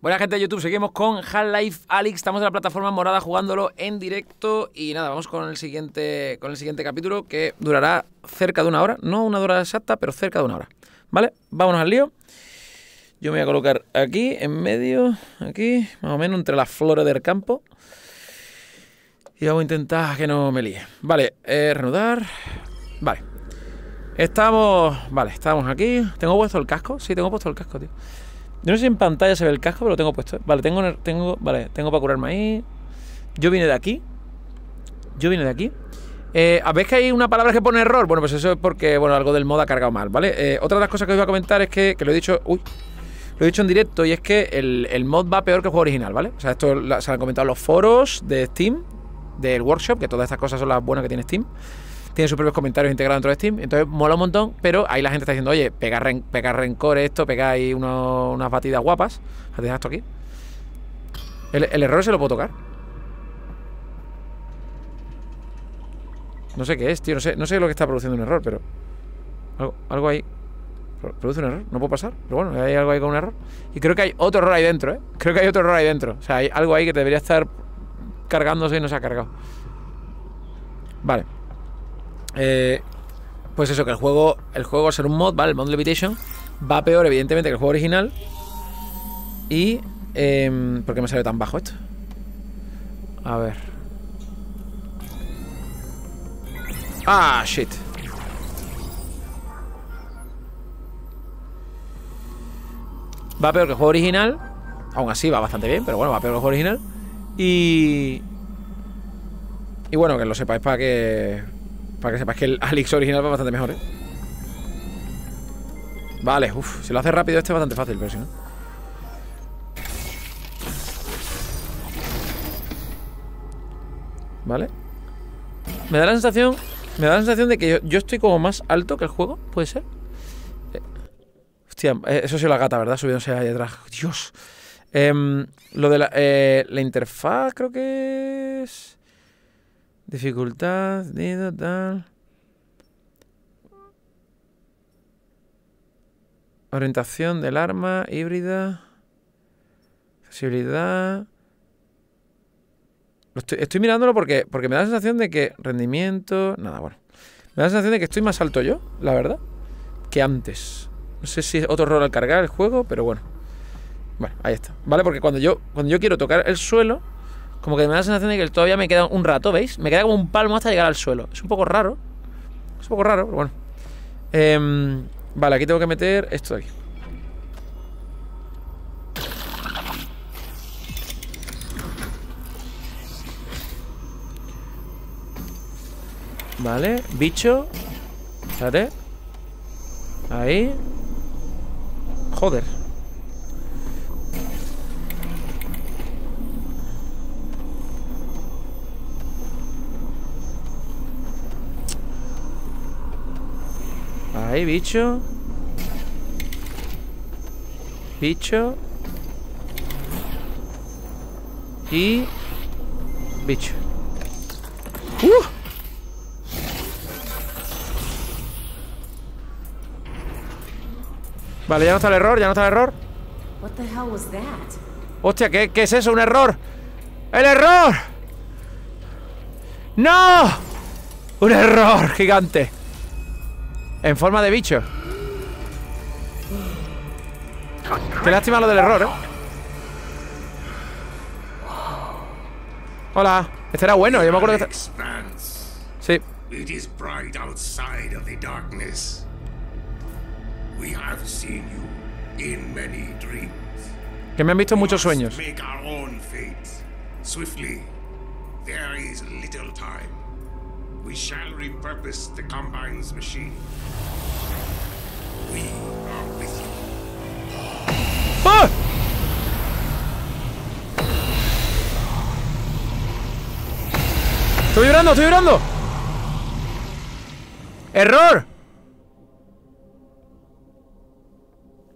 Buena gente de YouTube, seguimos con Half-Life Alyx. Estamos en la plataforma morada jugándolo en directo. Y nada, vamos con el siguiente capítulo, que durará cerca de una hora. No una hora exacta, pero cerca de una hora. ¿Vale? Vámonos al lío. Yo me voy a colocar aquí, en medio, aquí, más o menos entre las flores del campo. Y vamos a intentar que no me líe. Vale, reanudar. Vale. Estamos aquí. ¿Tengo puesto el casco? Sí, tengo puesto el casco, tío. Yo no sé si en pantalla se ve el casco, pero lo tengo puesto, ¿eh? Vale, tengo para curarme ahí. Yo vine de aquí. ¿Ves que hay una palabra que pone error? Bueno, pues eso es porque, bueno, algo del mod ha cargado mal, ¿vale? Otra de las cosas que os iba a comentar es que lo he dicho... Uy. Lo he dicho en directo, y es que el mod va peor que el juego original, ¿vale? O sea, esto se lo han comentado los foros de Steam, del workshop, que todas estas cosas son las buenas que tiene Steam. Tiene sus propios comentarios integrados dentro de Steam, entonces mola un montón, pero ahí la gente está diciendo, oye, pegar rencor esto, pegar ahí unas batidas guapas. Deja esto aquí. El error se lo puedo tocar. No sé qué es, tío, no sé lo que está produciendo un error, pero... Algo ahí... Produce un error, no puedo pasar, pero bueno, hay algo ahí con un error. Y creo que hay otro error ahí dentro, ¿eh? Creo que hay otro error ahí dentro. O sea, hay algo ahí que debería estar cargándose y no se ha cargado. Vale. Pues eso, que el juego va a ser un mod, ¿vale? El mod Levitation va peor, evidentemente, que el juego original. Y... ¿por qué me salió tan bajo esto? A ver. Ah, shit. Va peor que el juego original. Aún así va bastante bien, pero bueno, va peor que el juego original. Y bueno, que lo sepáis para que sepáis que el Alyx original va bastante mejor, ¿eh? Vale, uff, si lo hace rápido este es bastante fácil, pero si no... Vale. Me da la sensación de que yo estoy como más alto que el juego, ¿puede ser? Hostia, eso ha sido la gata, ¿verdad? Subiéndose ahí atrás. Dios. Lo de la interfaz creo que es... Dificultad, dedo, tal... Orientación del arma, híbrida... Accesibilidad... Estoy mirándolo porque me da la sensación de que... Rendimiento... Nada, bueno. Me da la sensación de que estoy más alto yo, la verdad, que antes. No sé si es otro error al cargar el juego, pero bueno. Bueno, ahí está, ¿vale? Porque cuando yo quiero tocar el suelo, como que me da la sensación de que todavía me queda un rato, ¿veis? Me queda como un palmo hasta llegar al suelo. Es un poco raro. Es un poco raro, pero bueno. Vale, aquí tengo que meter esto de aquí. Vale, bicho. Espérate. Ahí. Joder. Ahí, bicho. Bicho. Y... Bicho. Vale, ya no está el error. Hostia, ¿qué es eso? ¡Un error! ¡El error! ¡No! ¡Un error gigante! En forma de bicho. Qué lástima lo del error, ¿eh? Hola. Este era bueno, yo me acuerdo que... Sí. Que me han visto en muchos sueños. ¡Ah! ¡Estoy vibrando! ¡Error!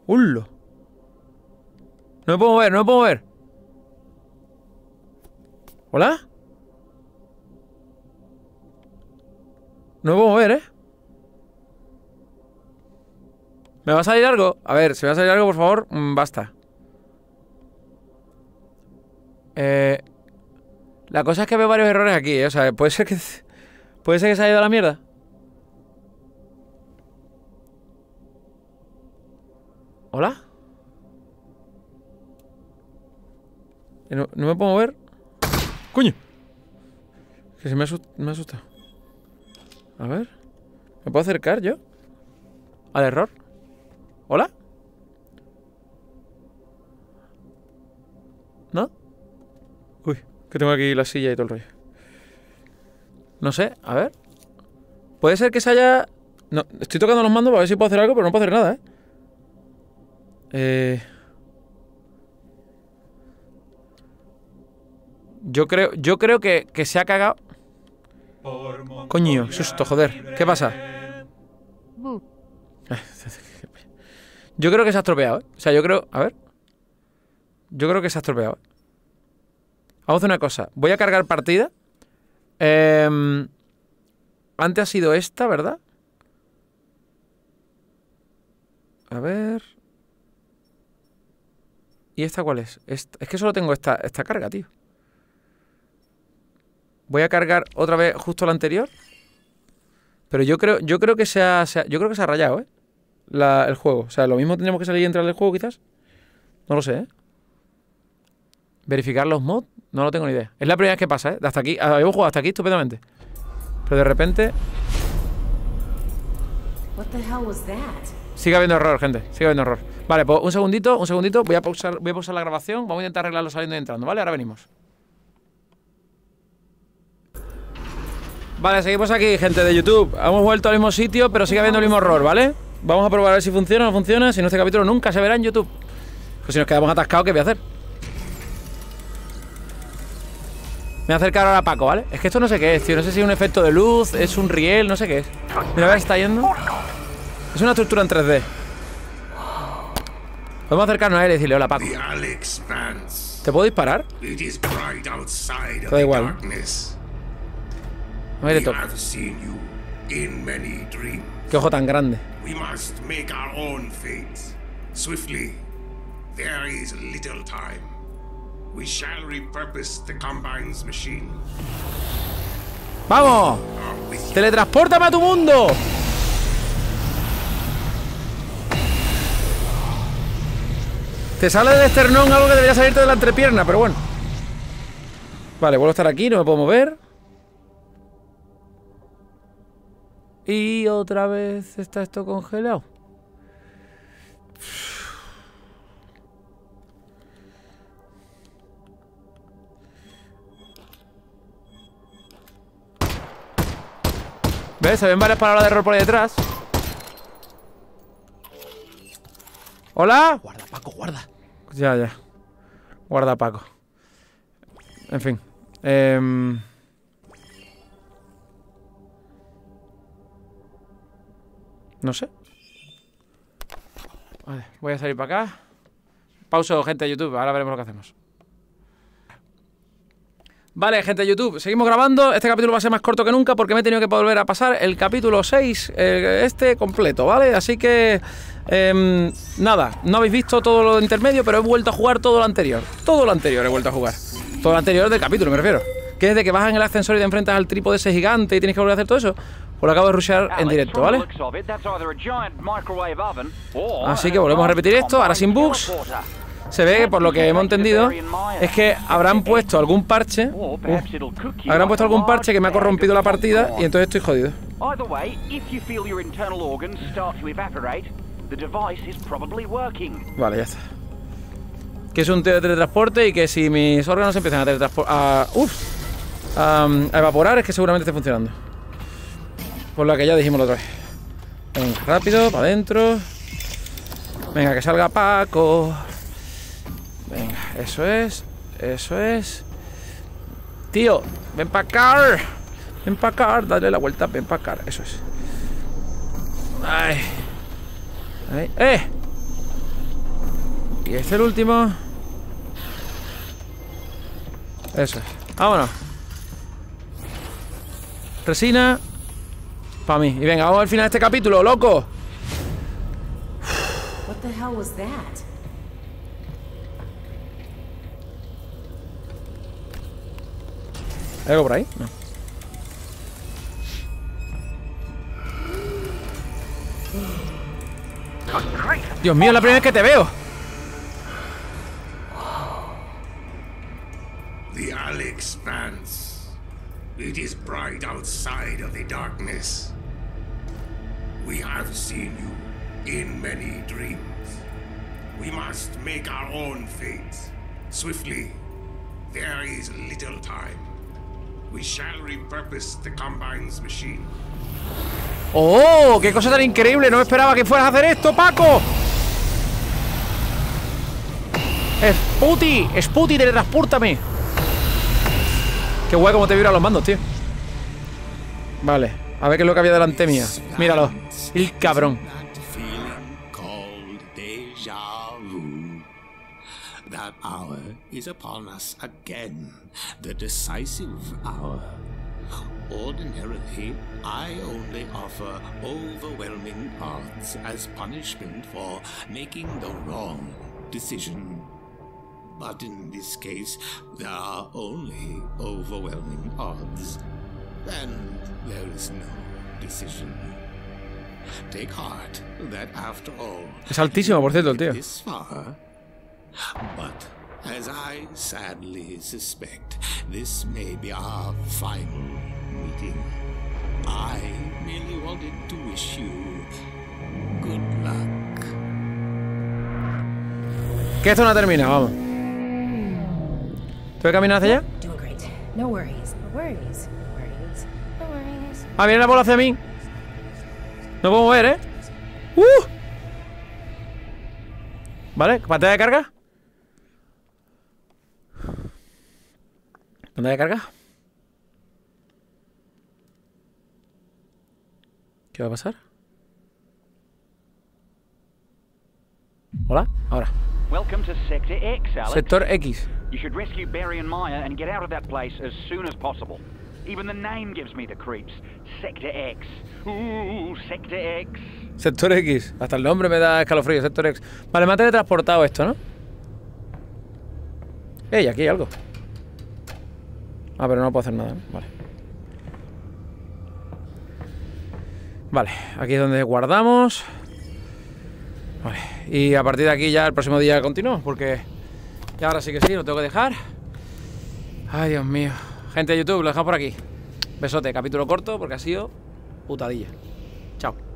¡Hullo! No me puedo mover. ¿Hola? No me puedo mover, ¿eh? ¿Me va a salir algo? A ver, si me va a salir algo, por favor, basta. La cosa es que veo varios errores aquí, ¿eh? O sea, puede ser que se haya ido a la mierda. ¿Hola? No me puedo mover. ¡Coño! Que se me ha asustado. A ver. ¿Me puedo acercar yo? Al error. ¿Hola? ¿No? Uy, que tengo aquí la silla y todo el rollo. No sé, a ver. Puede ser que se haya... No, estoy tocando los mandos para ver si puedo hacer algo, pero no puedo hacer nada, ¿eh? Yo creo que se ha cagado. Coño, susto, joder. ¿Qué pasa? Yo creo que se ha estropeado, ¿eh? O sea, yo creo... A ver. Yo creo que se ha estropeado. Vamos a hacer una cosa. Voy a cargar partida. Antes ha sido esta, ¿verdad? A ver... ¿Y esta cuál es? Esta. Es que solo tengo esta carga, tío. Voy a cargar otra vez justo la anterior. Pero yo creo que se ha rayado, ¿eh? El juego. O sea, lo mismo tendríamos que salir y entrar del juego, quizás. No lo sé, ¿eh? Verificar los mods. No lo tengo ni idea. Es la primera vez que pasa, ¿eh? Hasta aquí. Habíamos jugado hasta aquí estupendamente. Pero de repente... Sigue habiendo error, gente. Sigue habiendo error. Vale, pues un segundito. Voy a pausar la grabación. Vamos a intentar arreglarlo saliendo y entrando, ¿vale? Ahora venimos. Vale, seguimos aquí, gente de YouTube. Hemos vuelto al mismo sitio, pero sigue habiendo el mismo error, ¿vale? Vamos a probar a ver si funciona o no funciona. Si no, este capítulo nunca se verá en YouTube. Pues si nos quedamos atascados, ¿qué voy a hacer? Me voy a acercar ahora a Paco, ¿vale? Es que esto no sé qué es, tío. No sé si es un efecto de luz, es un riel, no sé qué es. Mira, a ver, está yendo. Es una estructura en 3D. Podemos acercarnos a él y decirle, hola, Paco. ¿Te puedo disparar? Da igual. No hay de todo. Qué ojo tan grande. ¡Vamos! ¡Teletranspórtame a tu mundo! Te sale del esternón algo que debería salirte de la entrepierna, pero bueno. Vale, vuelvo a estar aquí, no me puedo mover. Y otra vez está esto congelado. ¿Ves? Se ven varias palabras de error por ahí detrás. ¿Hola? Guarda, Paco, guarda. Ya. Guarda, Paco. En fin. No sé. Vale, voy a salir para acá. Pauso, gente de YouTube. Ahora veremos lo que hacemos. Vale, gente de YouTube. Seguimos grabando. Este capítulo va a ser más corto que nunca porque me he tenido que volver a pasar el capítulo 6, este completo, ¿vale? Así que... nada, no habéis visto todo lo intermedio, pero he vuelto a jugar todo lo anterior. Todo lo anterior he vuelto a jugar. Todo lo anterior del capítulo, me refiero. Que es de que vas en el ascensor y te enfrentas al trípode ese gigante y tienes que volver a hacer todo eso. Pues lo acabo de rushear en directo, ¿vale? Así que volvemos a repetir esto, ahora sin bugs. Se ve que por lo que hemos entendido es que habrán puesto algún parche. Habrán puesto algún parche que me ha corrompido la partida y entonces estoy jodido. Vale, ya está. Que es un tío de teletransporte y que si mis órganos empiezan a evaporar es que seguramente esté funcionando. Por lo que ya dijimos la otra vez. Venga, rápido, para adentro. Venga, que salga Paco. Venga, eso es. Eso es. Tío, ven para acá. Ven para acá, dale la vuelta, ven para acá. Eso es. Ay. Ahí. ¡Eh! Y este es el último. Eso es. Vámonos. Resina. Para mí. Y venga, vamos al final de este capítulo, loco. ¿Hay algo por ahí? No. Dios mío, es la primera vez que te veo. The Alyx Vance. It is bright outside of the darkness. We have seen you in many dreams. We must make our own fate swiftly. There is little time. We shall repurpose the Combine's machine. ¡Oh! ¡Qué cosa tan increíble! No me esperaba que fueras a hacer esto, Paco. ¡Sputi! ¡Sputi, teletranspórtame! Qué guay como te vibran los mandos, tío. Vale, a ver qué es lo que había delante mía. Míralo, el cabrón. That hour is upon us again, the decisive hour. Ordinarily, I only offer overwhelming odds as punishment for making the wrong decision. But in this case, there are only overwhelming odds, and there is no decision. Take heart that after all, es altísimo, por cierto, el tío. This far, but as I sadly suspect, this may be our final meeting. I merely wanted to wish you good luck. Que esto no termina, vamos. ¿Tengo que caminar hacia allá? Ah, viene la bola hacia mí. No puedo mover, ¿eh? Vale, pantalla de carga. ¿Pantalla de carga? ¿Qué va a pasar? Hola, ahora. Welcome to Sector X, Alyx. Sector X. You should rescue Barry and Maya and get out of that place as soon as possible. Even the name gives me the creeps. Sector X. Sector X. Sector X. Hasta el nombre me da escalofrío. Sector X. Vale, me ha teletransportado esto, ¿no? Ey, aquí hay algo. Ah, pero no puedo hacer nada, ¿no? Vale. Vale, aquí es donde guardamos. Vale, y a partir de aquí ya el próximo día continuamos, porque ya ahora sí que sí, lo tengo que dejar. Ay, Dios mío. Gente de YouTube, lo dejamos por aquí. Besote, capítulo corto, porque ha sido putadilla. Chao.